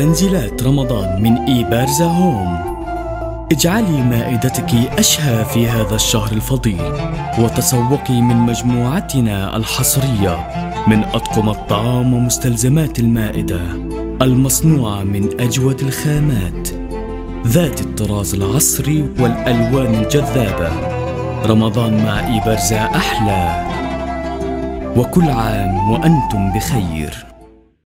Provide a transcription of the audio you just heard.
تنزيلات رمضان من إيبارزا هوم. اجعلي مائدتك أشهى في هذا الشهر الفضيل، وتسوقي من مجموعتنا الحصرية من أطقم الطعام ومستلزمات المائدة المصنوعة من أجود الخامات ذات الطراز العصري والألوان الجذابة. رمضان مع إيبارزا أحلى، وكل عام وأنتم بخير.